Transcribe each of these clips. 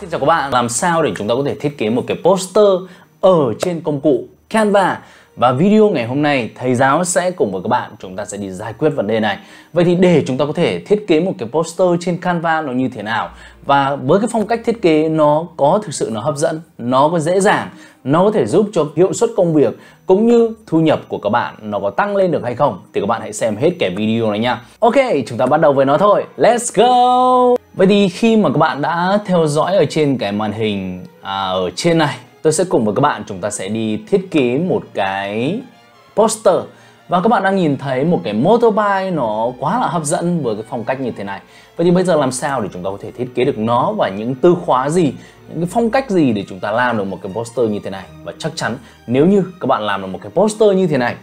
Xin chào các bạn. Làm sao để chúng ta có thể thiết kế một cái poster ở trên công cụ Canva? Và video ngày hôm nay thầy giáo sẽ cùng với các bạn chúng ta sẽ đi giải quyết vấn đề này. Vậy thì để chúng ta có thể thiết kế một cái poster trên Canva nó như thế nào, và với cái phong cách thiết kế nó có thực sự nó hấp dẫn, nó có dễ dàng, nó có thể giúp cho hiệu suất công việc cũng như thu nhập của các bạn nó có tăng lên được hay không, thì các bạn hãy xem hết cái video này nha. Ok, chúng ta bắt đầu với nó thôi. Let's go. Vậy thì khi mà các bạn đã theo dõi ở trên cái màn hình ở trên này, tôi sẽ cùng với các bạn chúng ta sẽ đi thiết kế một cái poster. Và các bạn đang nhìn thấy một cái motorbike nó quá là hấp dẫn với cái phong cách như thế này. Vậy thì bây giờ làm sao để chúng ta có thể thiết kế được nó, và những từ khóa gì, những cái phong cách gì để chúng ta làm được một cái poster như thế này? Và chắc chắn nếu như các bạn làm được một cái poster như thế này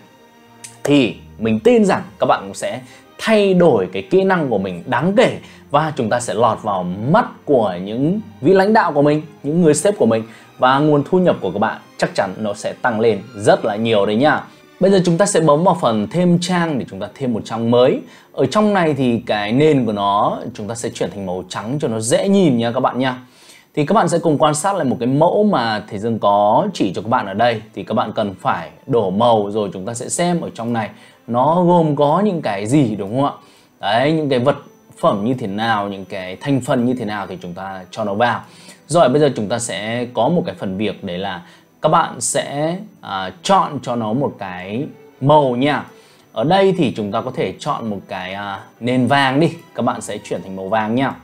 thì mình tin rằng các bạn cũng sẽ thay đổi cái kỹ năng của mình đáng kể, và chúng ta sẽ lọt vào mắt của những vị lãnh đạo của mình, những người sếp của mình, và nguồn thu nhập của các bạn chắc chắn nó sẽ tăng lên rất là nhiều đấy nhá. Bây giờ chúng ta sẽ bấm vào phần thêm trang để chúng ta thêm một trang mới. Ở trong này thì cái nền của nó chúng ta sẽ chuyển thành màu trắng cho nó dễ nhìn nha các bạn nha. Thì các bạn sẽ cùng quan sát lại một cái mẫu mà thầy Dương có chỉ cho các bạn ở đây. Thì các bạn cần phải đổ màu rồi chúng ta sẽ xem ở trong này nó gồm có những cái gì, đúng không ạ? Đấy, những cái vật phẩm như thế nào, những cái thành phần như thế nào thì chúng ta cho nó vào. Rồi bây giờ chúng ta sẽ có một cái phần việc, đấy là các bạn sẽ chọn cho nó một cái màu nha. Ở đây thì chúng ta có thể chọn một cái nền vàng đi, các bạn sẽ chuyển thành màu vàng nha.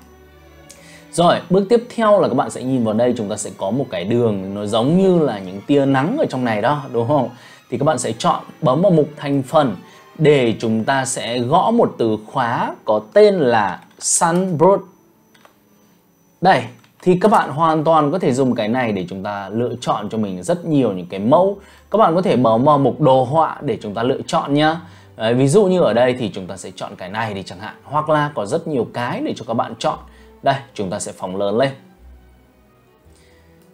Rồi bước tiếp theo là các bạn sẽ nhìn vào đây, chúng ta sẽ có một cái đường nó giống như là những tia nắng ở trong này đó, đúng không? Thì các bạn sẽ chọn, bấm vào mục thành phần để chúng ta sẽ gõ một từ khóa có tên là sunblock. Đây, thì các bạn hoàn toàn có thể dùng cái này để chúng ta lựa chọn cho mình rất nhiều những cái mẫu. Các bạn có thể bấm vào mục đồ họa để chúng ta lựa chọn nhá. Đấy, ví dụ như ở đây thì chúng ta sẽ chọn cái này đi chẳng hạn, hoặc là có rất nhiều cái để cho các bạn chọn. Đây, chúng ta sẽ phóng lớn lên.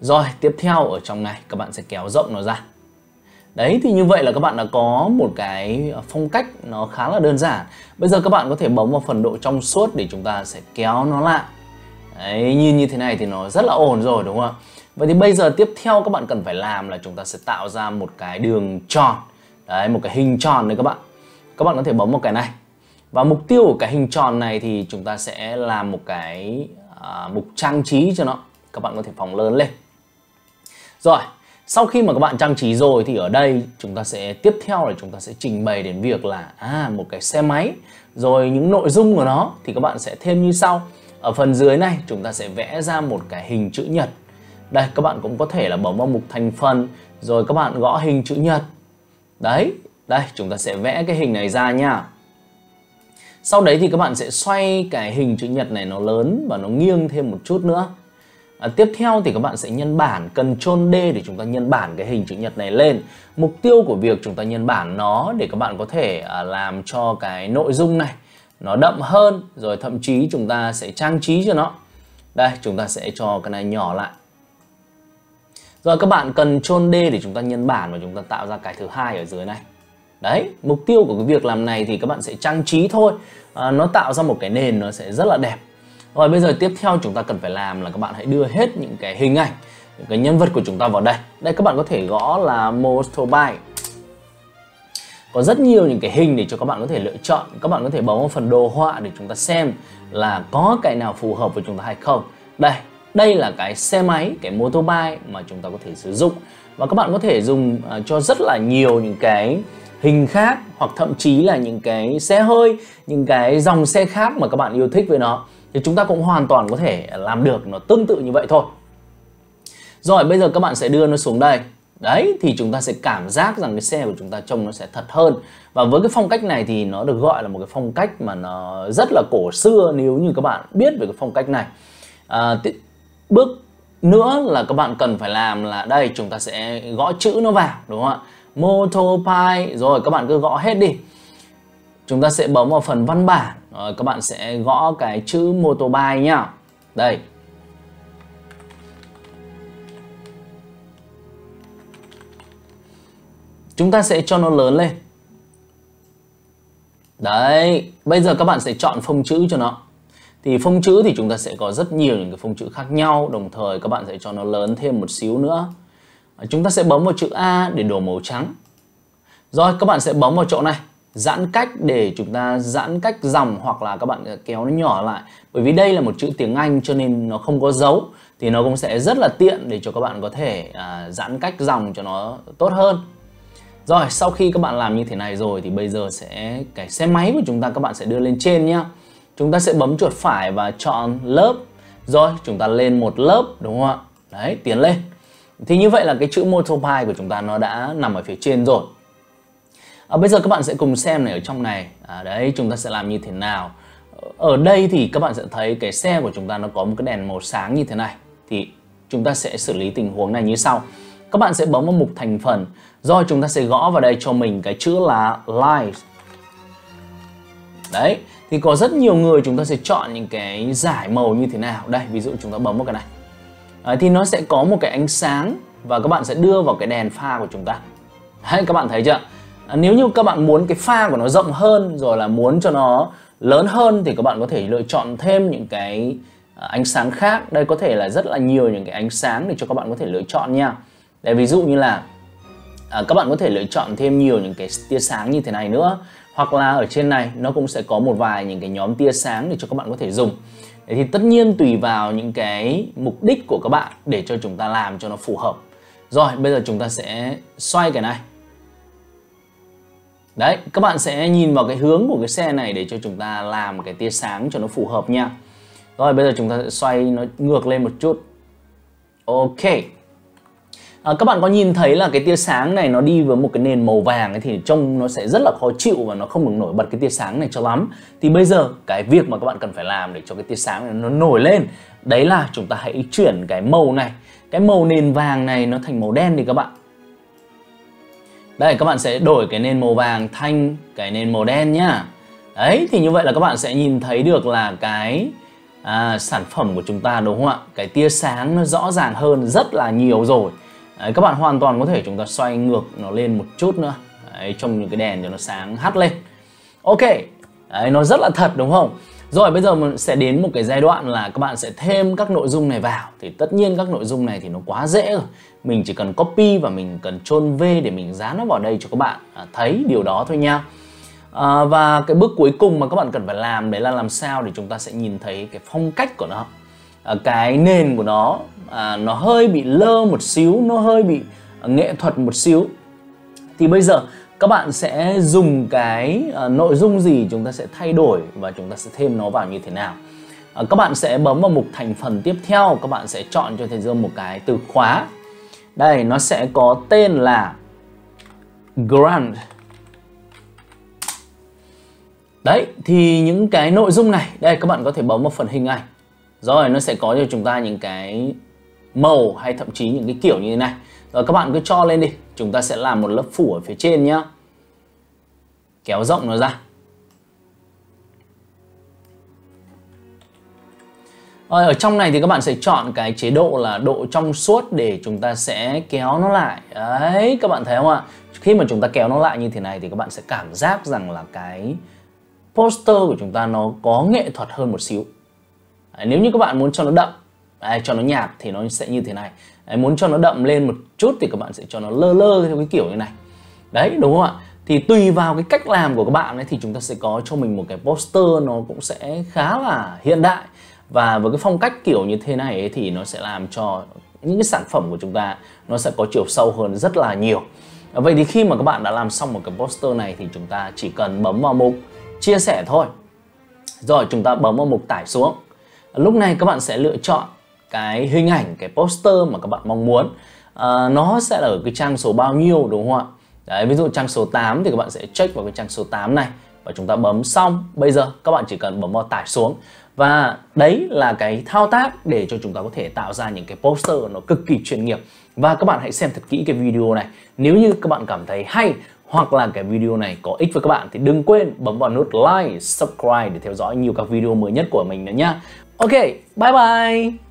Rồi, tiếp theo ở trong này các bạn sẽ kéo rộng nó ra. Đấy, thì như vậy là các bạn đã có một cái phong cách nó khá là đơn giản. Bây giờ các bạn có thể bấm vào phần độ trong suốt để chúng ta sẽ kéo nó lại. Đấy, nhìn như thế này thì nó rất là ổn rồi, đúng không ạ? Vậy thì bây giờ tiếp theo các bạn cần phải làm là chúng ta sẽ tạo ra một cái đường tròn. Đấy, một cái hình tròn đấy các bạn. Các bạn có thể bấm vào cái này. Và mục tiêu của cái hình tròn này thì chúng ta sẽ làm một cái mục trang trí cho nó. Các bạn có thể phóng lớn lên. Rồi, sau khi mà các bạn trang trí rồi thì ở đây chúng ta sẽ tiếp theo là chúng ta sẽ trình bày đến việc là một cái xe máy. Rồi những nội dung của nó thì các bạn sẽ thêm như sau. Ở phần dưới này chúng ta sẽ vẽ ra một cái hình chữ nhật. Đây, các bạn cũng có thể là bấm vào mục thành phần rồi các bạn gõ hình chữ nhật. Đấy, đây chúng ta sẽ vẽ cái hình này ra nha. Sau đấy thì các bạn sẽ xoay cái hình chữ nhật này nó lớn và nó nghiêng thêm một chút nữa. Tiếp theo thì các bạn sẽ nhân bản, Ctrl D để chúng ta nhân bản cái hình chữ nhật này lên. Mục tiêu của việc chúng ta nhân bản nó để các bạn có thể làm cho cái nội dung này nó đậm hơn, rồi thậm chí chúng ta sẽ trang trí cho nó. Đây, chúng ta sẽ cho cái này nhỏ lại. Rồi các bạn Ctrl D để chúng ta nhân bản và chúng ta tạo ra cái thứ hai ở dưới này. Đấy, mục tiêu của cái việc làm này thì các bạn sẽ trang trí thôi. Nó tạo ra một cái nền nó sẽ rất là đẹp. Rồi bây giờ tiếp theo chúng ta cần phải làm là các bạn hãy đưa hết những cái hình ảnh, những cái nhân vật của chúng ta vào đây. Đây, các bạn có thể gõ là motorbike. Có rất nhiều những cái hình để cho các bạn có thể lựa chọn. Các bạn có thể bấm vào phần đồ họa để chúng ta xem là có cái nào phù hợp với chúng ta hay không. Đây, đây là cái xe máy, cái motorbike mà chúng ta có thể sử dụng. Và các bạn có thể dùng cho rất là nhiều những cái hình khác, hoặc thậm chí là những cái xe hơi, những cái dòng xe khác mà các bạn yêu thích với nó. Thì chúng ta cũng hoàn toàn có thể làm được nó tương tự như vậy thôi. Rồi bây giờ các bạn sẽ đưa nó xuống đây. Đấy, thì chúng ta sẽ cảm giác rằng cái xe của chúng ta trông nó sẽ thật hơn. Và với cái phong cách này thì nó được gọi là một cái phong cách mà nó rất là cổ xưa, nếu như các bạn biết về cái phong cách này. Bước nữa là các bạn cần phải làm là đây, chúng ta sẽ gõ chữ nó vào, đúng không ạ? Motorbike, rồi các bạn cứ gõ hết đi. Chúng ta sẽ bấm vào phần văn bản, rồi các bạn sẽ gõ cái chữ motorbike nhá. Đây. Chúng ta sẽ cho nó lớn lên. Đấy, bây giờ các bạn sẽ chọn phông chữ cho nó. Thì phông chữ thì chúng ta sẽ có rất nhiều những cái phông chữ khác nhau, đồng thời các bạn sẽ cho nó lớn thêm một xíu nữa. Chúng ta sẽ bấm vào chữ A để đổ màu trắng. Rồi các bạn sẽ bấm vào chỗ này, giãn cách để chúng ta giãn cách dòng, hoặc là các bạn kéo nó nhỏ lại. Bởi vì đây là một chữ tiếng Anh cho nên nó không có dấu, thì nó cũng sẽ rất là tiện để cho các bạn có thể giãn cách dòng cho nó tốt hơn. Rồi sau khi các bạn làm như thế này rồi thì bây giờ sẽ cái xe máy của chúng ta các bạn sẽ đưa lên trên nhá. Chúng ta sẽ bấm chuột phải và chọn lớp. Rồi chúng ta lên một lớp đúng không ạ? Đấy, tiến lên. Thì như vậy là cái chữ motorbike của chúng ta nó đã nằm ở phía trên rồi. Bây giờ các bạn sẽ cùng xem này, ở trong này đấy chúng ta sẽ làm như thế nào. Ở đây thì các bạn sẽ thấy cái xe của chúng ta nó có một cái đèn màu sáng như thế này. Thì chúng ta sẽ xử lý tình huống này như sau. Các bạn sẽ bấm vào mục thành phần. Rồi chúng ta sẽ gõ vào đây cho mình cái chữ là live. Đấy, thì có rất nhiều người chúng ta sẽ chọn những cái giải màu như thế nào. Đây, ví dụ chúng ta bấm vào cái này. Đấy, thì nó sẽ có một cái ánh sáng và các bạn sẽ đưa vào cái đèn pha của chúng ta. Đấy, các bạn thấy chưa? Nếu như các bạn muốn cái pha của nó rộng hơn, rồi là muốn cho nó lớn hơn, thì các bạn có thể lựa chọn thêm những cái ánh sáng khác. Đây có thể là rất là nhiều những cái ánh sáng để cho các bạn có thể lựa chọn nha. Đấy, ví dụ như là các bạn có thể lựa chọn thêm nhiều những cái tia sáng như thế này nữa. Hoặc là ở trên này nó cũng sẽ có một vài những cái nhóm tia sáng để cho các bạn có thể dùng. Đấy, thì tất nhiên tùy vào những cái mục đích của các bạn để cho chúng ta làm cho nó phù hợp. Rồi bây giờ chúng ta sẽ xoay cái này. Đấy, các bạn sẽ nhìn vào cái hướng của cái xe này để cho chúng ta làm cái tia sáng cho nó phù hợp nha. Rồi bây giờ chúng ta sẽ xoay nó ngược lên một chút. Ok. Các bạn có nhìn thấy là cái tia sáng này nó đi với một cái nền màu vàng ấy, thì trông nó sẽ rất là khó chịu và nó không được nổi bật cái tia sáng này cho lắm. Thì bây giờ cái việc mà các bạn cần phải làm để cho cái tia sáng này nó nổi lên, đấy là chúng ta hãy chuyển cái màu này, cái màu nền vàng này nó thành màu đen đi các bạn. Đây, các bạn sẽ đổi cái nền màu vàng thành cái nền màu đen nhá. Đấy, thì như vậy là các bạn sẽ nhìn thấy được là cái sản phẩm của chúng ta đúng không ạ? Cái tia sáng nó rõ ràng hơn rất là nhiều rồi. Đấy, các bạn hoàn toàn có thể chúng ta xoay ngược nó lên một chút nữa. Đấy, trông những cái đèn cho nó sáng hắt lên. Ok, đấy, nó rất là thật đúng không? Rồi bây giờ mình sẽ đến một cái giai đoạn là các bạn sẽ thêm các nội dung này vào. Thì tất nhiên các nội dung này thì nó quá dễ rồi. Mình chỉ cần copy và mình cần Ctrl+V để mình dán nó vào đây cho các bạn thấy điều đó thôi nha. Và cái bước cuối cùng mà các bạn cần phải làm đấy là làm sao để chúng ta sẽ nhìn thấy cái phong cách của nó. Cái nền của nó hơi bị lơ một xíu, nó hơi bị nghệ thuật một xíu. Thì bây giờ các bạn sẽ dùng cái nội dung gì chúng ta sẽ thay đổi và chúng ta sẽ thêm nó vào như thế nào. Các bạn sẽ bấm vào mục thành phần tiếp theo, các bạn sẽ chọn cho thầy Dương một cái từ khóa. Đây, nó sẽ có tên là Grand. Đấy, thì những cái nội dung này, đây các bạn có thể bấm vào phần hình ảnh. Rồi nó sẽ có cho chúng ta những cái màu hay thậm chí những cái kiểu như thế này. Rồi các bạn cứ cho lên đi. Chúng ta sẽ làm một lớp phủ ở phía trên nhá. Kéo rộng nó ra. Rồi ở trong này thì các bạn sẽ chọn cái chế độ là độ trong suốt để chúng ta sẽ kéo nó lại. Đấy, các bạn thấy không ạ? Khi mà chúng ta kéo nó lại như thế này thì các bạn sẽ cảm giác rằng là cái poster của chúng ta nó có nghệ thuật hơn một xíu. Đấy, nếu như các bạn muốn cho nó đậm, đấy, cho nó nhạt thì nó sẽ như thế này. Đấy, muốn cho nó đậm lên một chút thì các bạn sẽ cho nó lơ lơ theo cái kiểu như này. Đấy, đúng không ạ? Thì tùy vào cái cách làm của các bạn ấy, thì chúng ta sẽ có cho mình một cái poster nó cũng sẽ khá là hiện đại. Và với cái phong cách kiểu như thế này ấy, thì nó sẽ làm cho những cái sản phẩm của chúng ta nó sẽ có chiều sâu hơn rất là nhiều. Vậy thì khi mà các bạn đã làm xong một cái poster này thì chúng ta chỉ cần bấm vào mục chia sẻ thôi. Rồi chúng ta bấm vào mục tải xuống. Lúc này các bạn sẽ lựa chọn cái hình ảnh, cái poster mà các bạn mong muốn. Nó sẽ ở cái trang số bao nhiêu đúng không ạ? Đấy, ví dụ trang số 8 thì các bạn sẽ check vào cái trang số 8 này. Và chúng ta bấm xong. Bây giờ các bạn chỉ cần bấm vào tải xuống. Và đấy là cái thao tác để cho chúng ta có thể tạo ra những cái poster nó cực kỳ chuyên nghiệp. Và các bạn hãy xem thật kỹ cái video này. Nếu như các bạn cảm thấy hay hoặc là cái video này có ích với các bạn thì đừng quên bấm vào nút like, subscribe để theo dõi nhiều các video mới nhất của mình nữa nhá. Ok, bye bye!